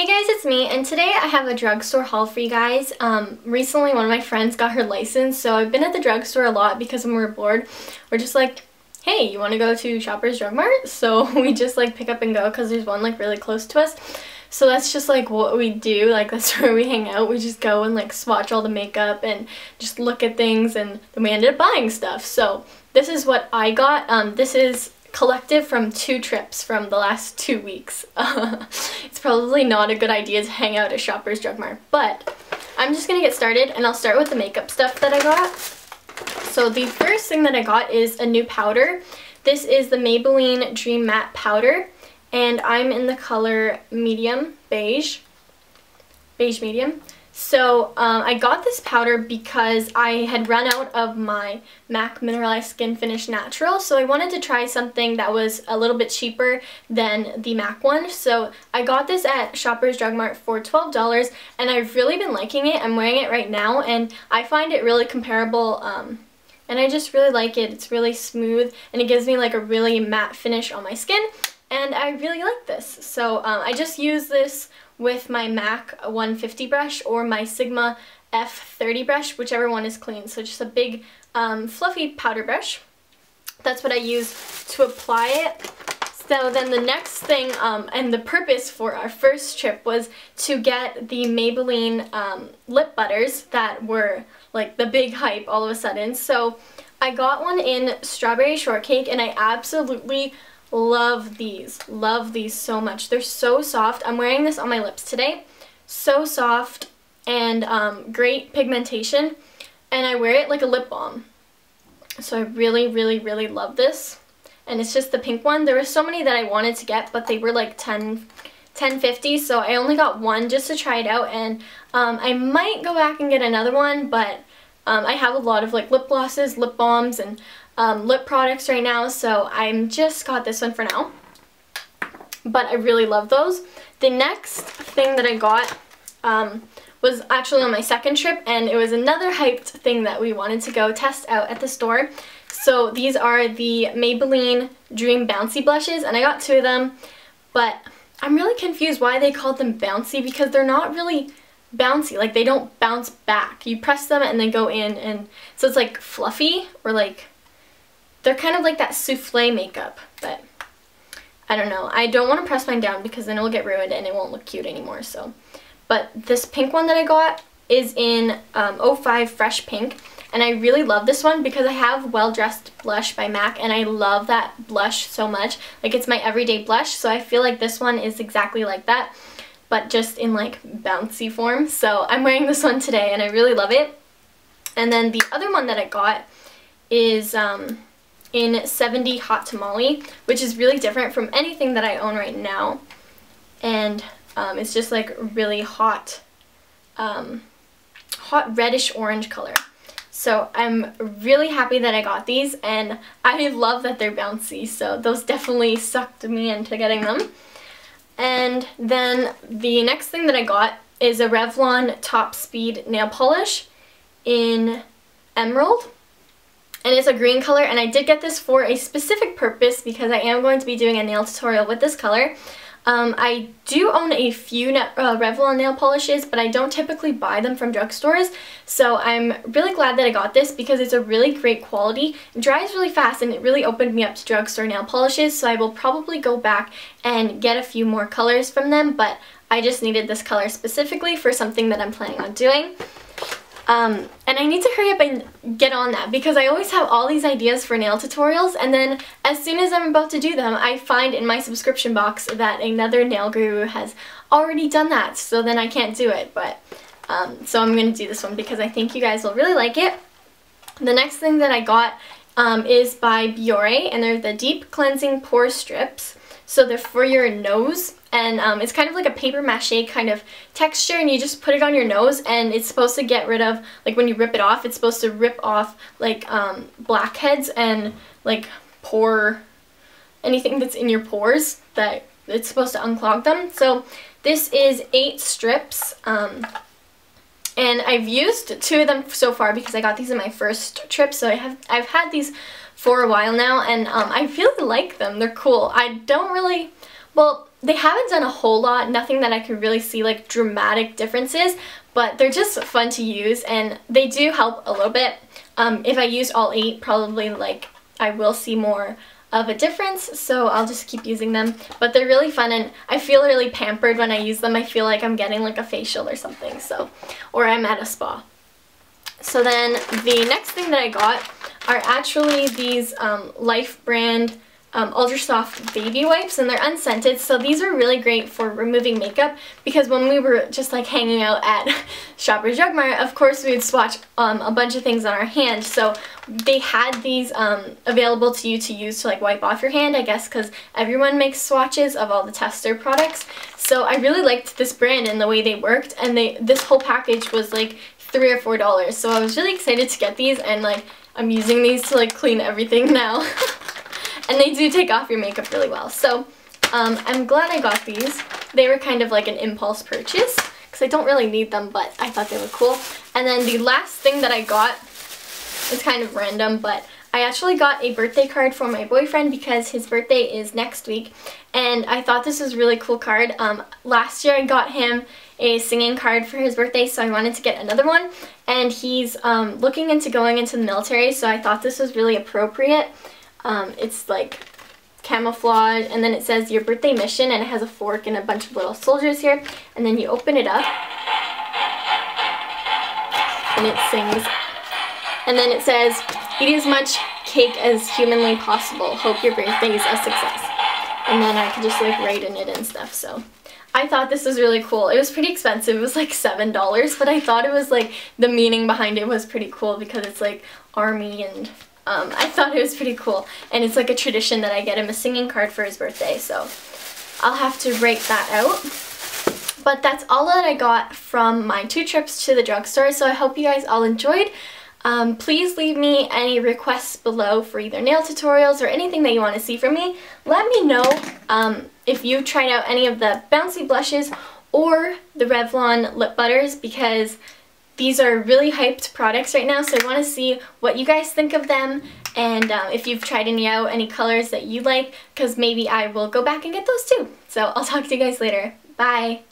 Hey guys, it's me, and today I have a drugstore haul for you guys. Recently one of my friends got her license, so I've been at the drugstore a lot because when we're bored, we're just like, hey, you want to go to Shoppers Drug Mart? So we just like pick up and go because there's one like really close to us. So that's just like what we do, like that's where we hang out. We just go and like swatch all the makeup and just look at things, and then we ended up buying stuff. So this is what I got. This is Collective from two trips from the last 2 weeks. It's probably not a good idea to hang out at Shoppers Drug Mart, but I'm just gonna get started and I'll start with the makeup stuff that I got. So the first thing that I got is a new powder. This is the Maybelline Dream Matte Powder, and I'm in the color medium beige. Beige medium. So I got this powder because I had run out of my MAC Mineralized Skin Finish Natural, so I wanted to try something that was a little bit cheaper than the MAC one. So I got this at Shoppers Drug Mart for $12, and I've really been liking it. I'm wearing it right now, and I find it really comparable, and I just really like it. It's really smooth, and it gives me like a really matte finish on my skin, and I really like this. So I just use this with my MAC 150 brush or my Sigma F30 brush, whichever one is clean. So just a big fluffy powder brush. That's what I use to apply it. So then the next thing, and the purpose for our first trip was to get the Maybelline lip butters that were like the big hype all of a sudden. So I got one in Strawberry Shortcake, and I absolutely love these so much. They're so soft. I'm wearing this on my lips today. So soft and great pigmentation, and I wear it like a lip balm. So I really love this, and it's just the pink one. There were so many that I wanted to get, but they were like $10.50, so I only got one just to try it out, and I might go back and get another one, but I have a lot of like lip glosses, lip balms, and lip products right now, so I'm just got this one for now, but I really love those. The next thing that I got was actually on my second trip, and it was another hyped thing that we wanted to go test out at the store. So these are the Maybelline Dream Bouncy Blushes, and I got two of them, but I'm really confused why they called them bouncy, because they're not really bouncy, like they don't bounce back. You press them and they go in, and so it's like fluffy, or like they're kind of like that souffle makeup, but I don't know. I don't want to press mine down because then it will get ruined and it won't look cute anymore. So, but this pink one that I got is in 05 Fresh Pink, and I really love this one because I have Well Dressed Blush by MAC, and I love that blush so much. Like it's my everyday blush, so I feel like this one is exactly like that, but just in like bouncy form. So I'm wearing this one today, and I really love it. And then the other one that I got is in 70 Hot Tamale, which is really different from anything that I own right now, and it's just like really hot, hot reddish orange color. So I'm really happy that I got these, and I love that they're bouncy, so those definitely sucked me into getting them. And then the next thing that I got is a Revlon Top Speed nail polish in Emerald, and it's a green color, and I did get this for a specific purpose because I am going to be doing a nail tutorial with this color. I do own a few Revlon nail polishes, but I don't typically buy them from drugstores, so I'm really glad that I got this because it's a really great quality. It dries really fast, and it really opened me up to drugstore nail polishes, so I will probably go back and get a few more colors from them, but I just needed this color specifically for something that I'm planning on doing. And I need to hurry up and get on that because I always have all these ideas for nail tutorials, and then as soon as I'm about to do them, I find in my subscription box that another nail guru has already done that, so then I can't do it. But so I'm going to do this one because I think you guys will really like it. The next thing that I got is by Bioré, and they're the Deep Cleansing Pore Strips. So they're for your nose, and it's kind of like a paper mache kind of texture, and you just put it on your nose, and it's supposed to get rid of, like when you rip it off, it's supposed to rip off like blackheads and like pore, anything that's in your pores, that it's supposed to unclog them. So this is 8 strips, and I've used 2 of them so far because I got these in my first trip, so I've had these for a while now, and I really like them. They're cool. I don't really, well, They haven't done a whole lot, nothing that I could really see like dramatic differences, but they're just fun to use and they do help a little bit. If I used all 8, probably like I will see more of a difference, so I'll just keep using them. But they're really fun and I feel really pampered when I use them. I feel like I'm getting like a facial or something, so, or I'm at a spa. So then the next thing that I got are actually these Life Brand Ultra Soft Baby Wipes, and they're unscented, so these are really great for removing makeup, because when we were just like hanging out at Shoppers Drug Mart, of course we would swatch a bunch of things on our hand, so they had these available to you to use to like wipe off your hand, I guess because everyone makes swatches of all the tester products. So I really liked this brand and the way they worked, and this whole package was like $3 or $4, so I was really excited to get these, and like I'm using these to like clean everything now. And they do take off your makeup really well. So I'm glad I got these. They were kind of like an impulse purchase because I don't really need them, but I thought they were cool. And then the last thing that I got is kind of random, but I actually got a birthday card for my boyfriend because his birthday is next week, and I thought this was a really cool card. Last year I got him a singing card for his birthday, so I wanted to get another one, and he's looking into going into the military, so I thought this was really appropriate. It's like camouflage, and then it says your birthday mission, and it has a fork and a bunch of little soldiers here, and then you open it up and it sings, and then it says eat as much cake as humanly possible, hope your birthday is a success, and then I could just like write in it and stuff. So I thought this was really cool. It was pretty expensive, it was like $7, but I thought it was like the meaning behind it was pretty cool because it's like army, and I thought it was pretty cool, and it's like a tradition that I get him a singing card for his birthday, so I'll have to write that out. But that's all that I got from my 2 trips to the drugstore, so I hope you guys all enjoyed. Please leave me any requests below for either nail tutorials or anything that you want to see from me. Let me know if you've tried out any of the bouncy blushes or the Revlon lip butters, because these are really hyped products right now, so I want to see what you guys think of them, and if you've tried any out, any colors that you like, because maybe I will go back and get those too. So I'll talk to you guys later. Bye!